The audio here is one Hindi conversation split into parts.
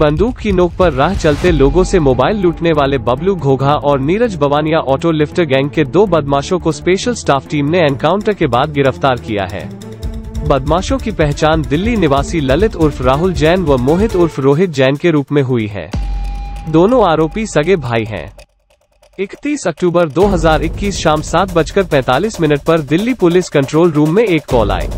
बंदूक की नोक पर राह चलते लोगों से मोबाइल लूटने वाले बबलू घोघा और Neeraj Bawania auto lifter gang के दो बदमाशों को स्पेशल स्टाफ टीम ने एनकाउंटर के बाद गिरफ्तार किया है। बदमाशों की पहचान दिल्ली निवासी ललित उर्फ राहुल जैन व मोहित उर्फ रोहित जैन के रूप में हुई है। दोनों आरोपी सगे भाई हैं। 31 अक्टूबर 2021 शाम 7:45 पर दिल्ली पुलिस कंट्रोल रूम में एक कॉल आई।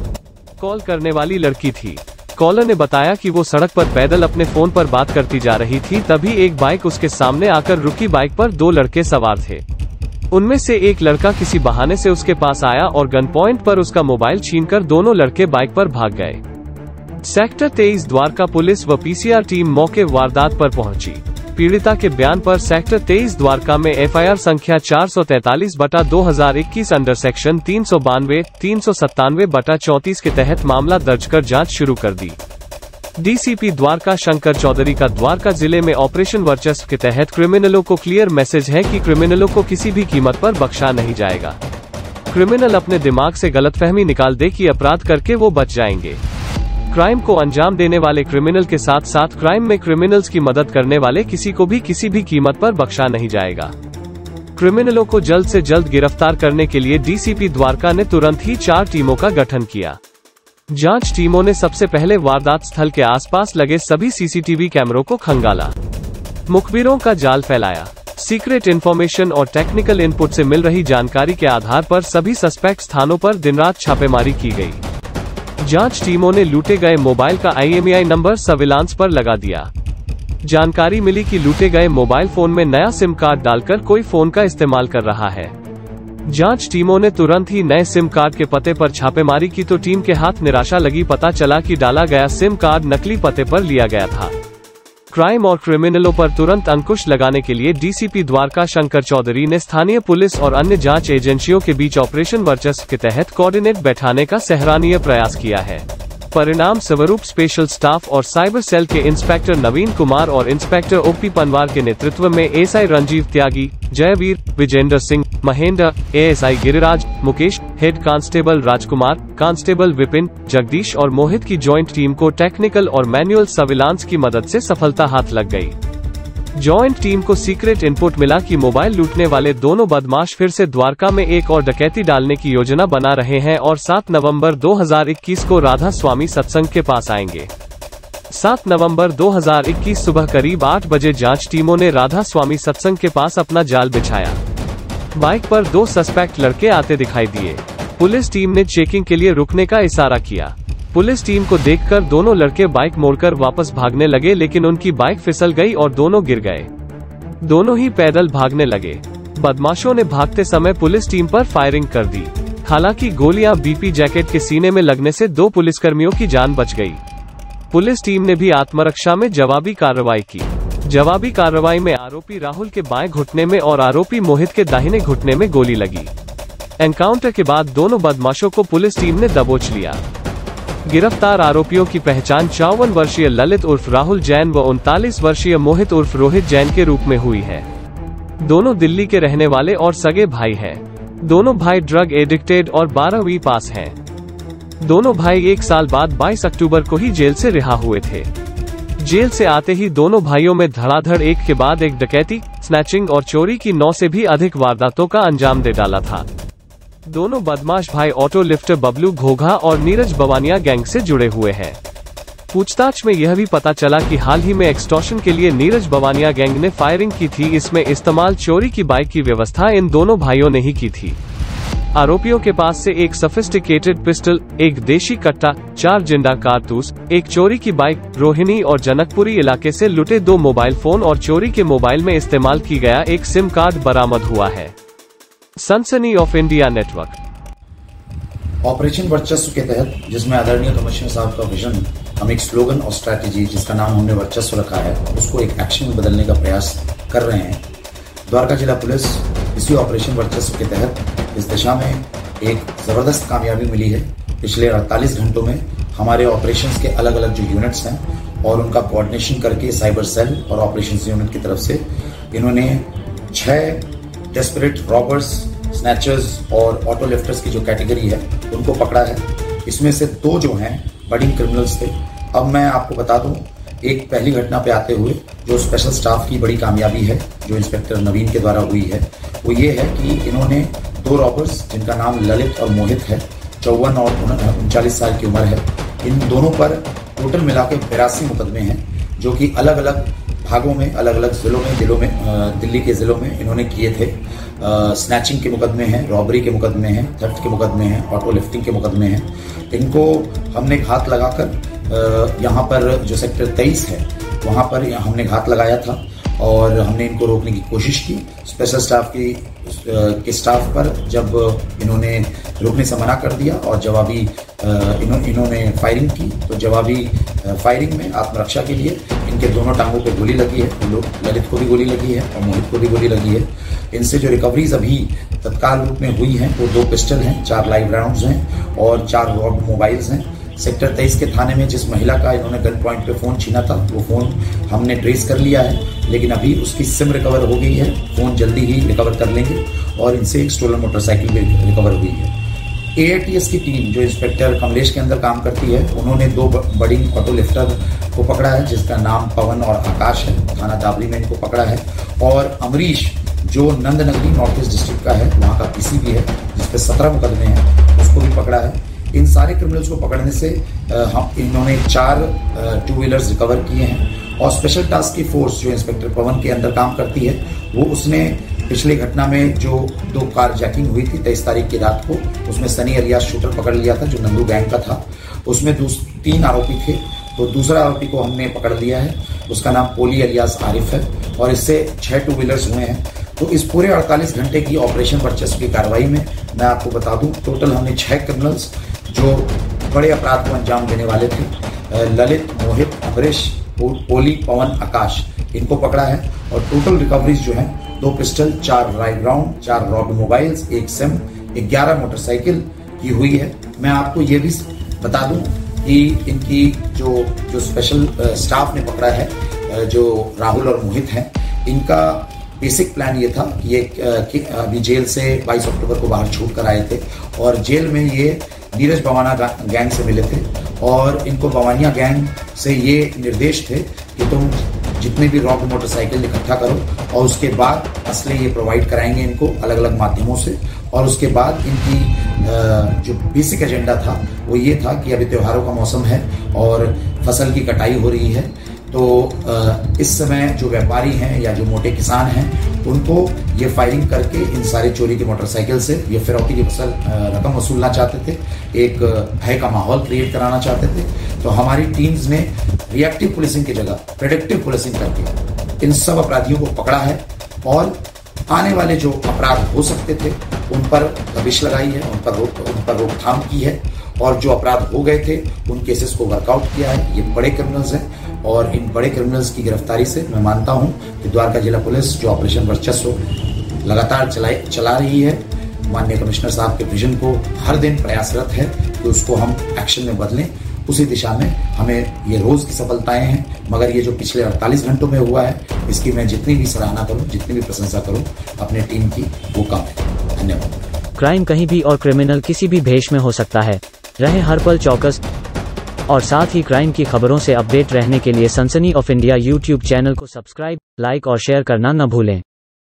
कॉल करने वाली लड़की थी। कॉलर ने बताया कि वो सड़क पर पैदल अपने फोन पर बात करती जा रही थी, तभी एक बाइक उसके सामने आकर रुकी। बाइक पर दो लड़के सवार थे। उनमें से एक लड़का किसी बहाने से उसके पास आया और गन पॉइंट पर उसका मोबाइल छीनकर दोनों लड़के बाइक पर भाग गए। सेक्टर 23 द्वारका पुलिस व पीसीआर टीम मौके वारदात पर पहुंची। पीड़िता के बयान पर सेक्टर 23 द्वारका में एफआईआर संख्या 443/2021 अंडर सेक्शन 392, 397/34 के तहत मामला दर्ज कर जांच शुरू कर दी। डीसीपी द्वारका शंकर चौधरी का द्वारका जिले में ऑपरेशन वर्चस्व के तहत क्रिमिनलों को क्लियर मैसेज है कि क्रिमिनलों को किसी भी कीमत पर बख्शा नहीं जाएगा। क्रिमिनल अपने दिमाग से गलतफहमी निकाल दे कि अपराध करके वो बच जाएंगे। क्राइम को अंजाम देने वाले क्रिमिनल के साथ साथ क्राइम में क्रिमिनल्स की मदद करने वाले किसी को भी किसी भी कीमत पर बख्शा नहीं जाएगा। क्रिमिनलों को जल्द से जल्द गिरफ्तार करने के लिए डीसीपी द्वारका ने तुरंत ही 4 टीमों का गठन किया। जांच टीमों ने सबसे पहले वारदात स्थल के आसपास लगे सभी सीसीटीवी कैमरों को खंगाला, मुखबिरों का जाल फैलाया। सीक्रेट इन्फॉर्मेशन और टेक्निकल इनपुट से मिल रही जानकारी के आधार पर सभी सस्पेक्ट स्थानों पर दिन रात छापेमारी की गई। जांच टीमों ने लूटे गए मोबाइल का IMEI नंबर सर्विलांस पर लगा दिया। जानकारी मिली कि लूटे गए मोबाइल फोन में नया सिम कार्ड डालकर कोई फोन का इस्तेमाल कर रहा है। जांच टीमों ने तुरंत ही नए सिम कार्ड के पते पर छापेमारी की तो टीम के हाथ निराशा लगी। पता चला कि डाला गया सिम कार्ड नकली पते पर लिया गया था। क्राइम और क्रिमिनलों पर तुरंत अंकुश लगाने के लिए डीसीपी द्वारका शंकर चौधरी ने स्थानीय पुलिस और अन्य जांच एजेंसियों के बीच ऑपरेशन वर्चस्व के तहत कोऑर्डिनेट बैठाने का सराहनीय प्रयास किया है। परिणाम स्वरूप स्पेशल स्टाफ और साइबर सेल के इंस्पेक्टर नवीन कुमार और इंस्पेक्टर OP पनवार के नेतृत्व में SI Ranjeev Tyagi, Jaiveer, Vijender Singh, Mahender, ASI Giriraj, Mukesh, head constable Rajkumar, constable Vipin, Jagdish और मोहित की जॉइंट टीम को टेक्निकल और मैनुअल सर्विलांस की मदद से सफलता हाथ लग गई। जॉइंट टीम को सीक्रेट इनपुट मिला कि मोबाइल लूटने वाले दोनों बदमाश फिर से द्वारका में एक और डकैती डालने की योजना बना रहे हैं और 7 नवंबर 2021 को राधा स्वामी सत्संग के पास आएंगे। 7 नवंबर 2021 सुबह करीब 8 बजे जांच टीमों ने राधा स्वामी सत्संग के पास अपना जाल बिछाया। बाइक पर दो सस्पेक्ट लड़के आते दिखाई दिए। पुलिस टीम ने चेकिंग के लिए रुकने का इशारा किया। पुलिस टीम को देखकर दोनों लड़के बाइक मोड़कर वापस भागने लगे, लेकिन उनकी बाइक फिसल गई और दोनों गिर गए। दोनों ही पैदल भागने लगे। बदमाशों ने भागते समय पुलिस टीम पर फायरिंग कर दी। हालांकि गोलियां BP जैकेट के सीने में लगने से 2 पुलिसकर्मियों की जान बच गई। पुलिस टीम ने भी आत्मरक्षा में जवाबी कार्रवाई की। जवाबी कार्रवाई में आरोपी राहुल के बाएं घुटने में और आरोपी मोहित के दाहिने घुटने में गोली लगी। एनकाउंटर के बाद दोनों बदमाशों को पुलिस टीम ने दबोच लिया। गिरफ्तार आरोपियों की पहचान 54 वर्षीय ललित उर्फ राहुल जैन व 39 वर्षीय मोहित उर्फ रोहित जैन के रूप में हुई है। दोनों दिल्ली के रहने वाले और सगे भाई हैं। दोनों भाई ड्रग एडिक्टेड और 12वीं पास हैं। दोनों भाई एक साल बाद 22 अक्टूबर को ही जेल से रिहा हुए थे। जेल से आते ही दोनों भाइयों में धड़ाधड़ एक के बाद एक डकैती, स्नैचिंग और चोरी की 9 से भी अधिक वारदातों का अंजाम दे डाला था। दोनों बदमाश भाई ऑटो लिफ्टर बबलू घोघा और नीरज बवानिया गैंग से जुड़े हुए हैं। पूछताछ में यह भी पता चला कि हाल ही में एक्सटॉर्शन के लिए नीरज बवानिया गैंग ने फायरिंग की थी। इसमें इस्तेमाल चोरी की बाइक की व्यवस्था इन दोनों भाइयों ने ही की थी। आरोपियों के पास से एक सफिस्टिकेटेड पिस्टल, एक देशी कट्टा, 4 जिंदा कारतूस, एक चोरी की बाइक, रोहिणी और जनकपुरी इलाके से लुटे 2 मोबाइल फोन और चोरी के मोबाइल में इस्तेमाल की गया एक सिम कार्ड बरामद हुआ है। सनसनी ऑफ इंडिया नेटवर्क। ऑपरेशन वर्चस्व के तहत, जिसमें आदरणीय कमिश्नर साहब का विजन, हम एक स्लोगन और स्ट्रैटेजी, जिसका नाम हमने वर्चस्व रखा है, उसको एक एक्शन में बदलने का प्रयास कर रहे हैं। द्वारका जिला पुलिस इसी ऑपरेशन वर्चस्व के तहत इस दिशा में एक ज़बरदस्त कामयाबी मिली है। पिछले 48 घंटों में हमारे ऑपरेशंस के अलग अलग जो यूनिट्स हैं और उनका कोऑर्डिनेशन करके साइबर सेल और ऑपरेशंस यूनिट की तरफ से इन्होंने 6 डेस्परेट रॉबर्स, स्नैचर्स और ऑटो लिफ्टर्स की जो कैटेगरी है उनको पकड़ा है। इसमें से 2 जो हैं बडिंग क्रिमिनल्स थे। अब मैं आपको बता दूँ एक पहली घटना पे आते हुए जो स्पेशल स्टाफ की बड़ी कामयाबी है जो इंस्पेक्टर नवीन के द्वारा हुई है वो ये है कि इन्होंने दो रॉबर्स जिनका नाम ललित और मोहित है, 54 और 39 साल की उम्र है, इन दोनों पर टोटल मिला के 82 मुकदमे हैं जो कि अलग अलग भागों में, अलग अलग जिलों में दिल्ली के ज़िलों में इन्होंने किए थे। स्नैचिंग के मुकदमे हैं, रॉबरी के मुकदमे हैं, थेफ्ट के मुकदमे हैं, ऑटो लिफ्टिंग के मुकदमे हैं। इनको हमने घात लगाकर यहाँ पर जो सेक्टर 23 है वहाँ पर हमने घात लगाया था और हमने इनको रोकने की कोशिश की। स्पेशल स्टाफ के स्टाफ पर जब इन्होंने रोकने से मना कर दिया और जवाबी इन्होंने फायरिंग की तो जवाबी फायरिंग में आत्मरक्षा के लिए इनके दोनों टांगों पे गोली लगी है। ललित को भी गोली लगी है और मोहित को भी गोली लगी है। इनसे जो रिकवरीज अभी तत्काल रूप में हुई हैं वो तो 2 पिस्टल हैं, 4 लाइव राउंड्स हैं और 4 रॉब्ड मोबाइल्स हैं। सेक्टर 23 के थाने में जिस महिला का इन्होंने गन पॉइंट पे फ़ोन छीना था वो फ़ोन हमने ट्रेस कर लिया है, लेकिन अभी उसकी सिम रिकवर हो गई है। फ़ोन जल्दी ही रिकवर कर लेंगे और इनसे एक स्टोलन मोटरसाइकिल भी रिकवर हुई है। AATS की टीम जो इंस्पेक्टर कमलेश के अंदर काम करती है उन्होंने 2 बड़ी ऑटो लिफ्टर को पकड़ा है जिसका नाम पवन और आकाश है, थाना दाबरी में इनको पकड़ा है। और अमरीश जो नंदनगरी नॉर्थ ईस्ट डिस्ट्रिक्ट का है, वहाँ का PC भी है जिसपे 17 मुकदमे हैं, उसको भी पकड़ा है। इन सारे क्रिमिनल्स को पकड़ने से इन्होंने 4 टू व्हीलर्स रिकवर किए हैं। और स्पेशल टास्क की फोर्स जो इंस्पेक्टर पवन के अंदर काम करती है वो उसने पिछले घटना में जो 2 कार जैकिंग हुई थी 23 तारीख की रात को, उसमें सनी शूटर पकड़ लिया था जो नंदू गैंग का था। उसमें 3 आरोपी थे तो दूसरा आरोपी को हमने पकड़ लिया है, उसका नाम पोली आरिफ है और इससे 6 टू व्हीलर्स हुए हैं। तो इस पूरे 48 घंटे की ऑपरेशन वर्चस्व की कार्रवाई में मैं आपको बता दूं टोटल हमने 6 क्रिमिनल्स जो बड़े अपराध को अंजाम देने वाले थे, ललित, मोहित, अमरीश, पोली, पवन, आकाश, इनको पकड़ा है। और टोटल रिकवरीज जो हैं 2 पिस्टल, 4 राइड round, 4 robbed mobiles, 1 SIM, 11 motorcycle की हुई है। मैं आपको ये भी बता दूं कि इनकी जो स्पेशल स्टाफ ने पकड़ा है जो राहुल और मोहित हैं, इनका बेसिक प्लान ये था कि ये अभी जेल से 22 अक्टूबर को बाहर छूट कर आए थे और जेल में ये नीरज बवानिया गैंग से मिले थे और इनको बवानिया गैंग से ये निर्देश थे कि तुम जितने भी रॉक मोटरसाइकिल इकट्ठा करो और उसके बाद असले ये प्रोवाइड कराएंगे इनको अलग अलग माध्यमों से। और उसके बाद इनकी जो बेसिक एजेंडा था वो ये था कि अभी त्योहारों का मौसम है और फसल की कटाई हो रही है तो इस समय जो व्यापारी हैं या जो मोटे किसान हैं उनको ये फायरिंग करके इन सारे चोरी के मोटरसाइकिल से ये फिरौती की फसल रकम वसूलना चाहते थे, एक भय का माहौल क्रिएट कराना चाहते थे। तो हमारी टीम्स ने रिएक्टिव पुलिसिंग की जगह प्रेडिक्टिव पुलिसिंग करके इन सब अपराधियों को पकड़ा है और आने वाले जो अपराध हो सकते थे उन पर दबिश लगाई है, उन पर रोकथाम की है और जो अपराध हो गए थे उन केसेस को वर्कआउट किया है। ये बड़े क्रिमिनल्स हैं और इन बड़े क्रिमिनल्स की गिरफ्तारी से मैं मानता हूँ कि द्वारका जिला पुलिस जो ऑपरेशन वर्चस्व लगातार चला रही है, माननीय कमिश्नर साहब के विजन को हर दिन प्रयासरत है कि उसको हम एक्शन में बदलें। उसी दिशा में हमें ये रोज़ की सफलताएं हैं, मगर ये जो पिछले 48 घंटों में हुआ है इसकी मैं जितनी भी सराहना करूँ, जितनी भी प्रशंसा करूँ अपने टीम की, वो कम है। धन्यवाद। क्राइम कहीं भी और क्रिमिनल किसी भी भेष में हो सकता है, रहें हर पल चौकस और साथ ही क्राइम की खबरों से अपडेट रहने के लिए Sansani of India YouTube channel को सब्सक्राइब, लाइक और शेयर करना न भूलें।